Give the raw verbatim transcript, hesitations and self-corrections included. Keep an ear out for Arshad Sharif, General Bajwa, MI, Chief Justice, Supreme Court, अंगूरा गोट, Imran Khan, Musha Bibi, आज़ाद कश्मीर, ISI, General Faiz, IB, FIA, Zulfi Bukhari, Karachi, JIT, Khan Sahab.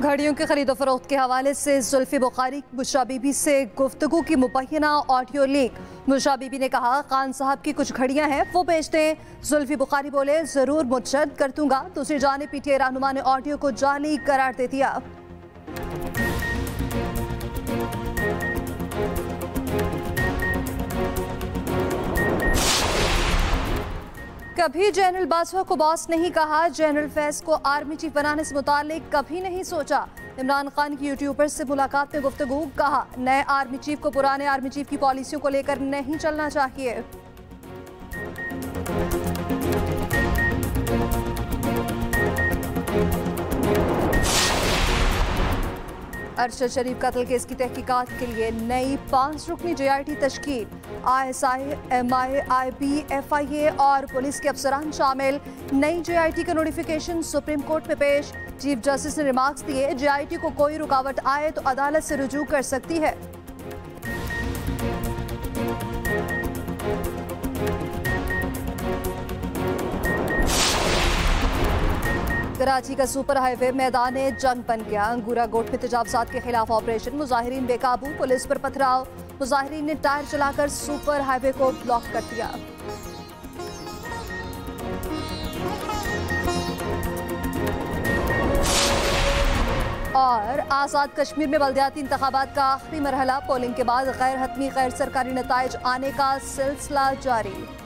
घड़ियों के खरीदो फरोख्त के हवाले से जुल्फी बुखारी मुशा बीबी से गुफ्तगू की मुबैना ऑडियो लीक। मुशा बीबी ने कहा खान साहब की कुछ घड़ियां हैं वो बेच दें। जुल्फी बुखारी बोले ज़रूर मुतजद कर दूंगा। दूसरी जाने पीटीए रहनुमा ने ऑडियो को जाली करार दे दिया। कभी जनरल बाजवा को बॉस नहीं कहा, जनरल फैज को आर्मी चीफ बनाने से मुतालिक कभी नहीं सोचा। इमरान खान की यूट्यूबर से मुलाकात में गुफ्तगू, कहा नए आर्मी चीफ को पुराने आर्मी चीफ की पॉलिसियों को लेकर नहीं चलना चाहिए। अरशद शरीफ कत्ल केस की तहकीकात के लिए नई पांच रुकनी जे आई टी तश्कील। I S I, M I, I B, F I A और पुलिस के अफसरान शामिल। नई जे आई टी का नोटिफिकेशन सुप्रीम कोर्ट में पेश। चीफ जस्टिस ने रिमार्क्स दिए जे आई टी को कोई रुकावट आए तो अदालत से रुजू कर सकती है। कराची का सुपर हाईवे मैदान जंग बन गया। अंगूरा गोट में तजावजात के खिलाफ ऑपरेशन, मुजाहिरीन बेकाबू, पुलिस पर पथराव। मुजाहिरीन ने टायर चलाकर सुपर हाईवे को ब्लॉक कर दिया। और आज़ाद कश्मीर में बलदियाती इंतखाबात का आखिरी मरहला, पोलिंग के बाद गैर हतमी गैर सरकारी नताइज आने का सिलसिला जारी।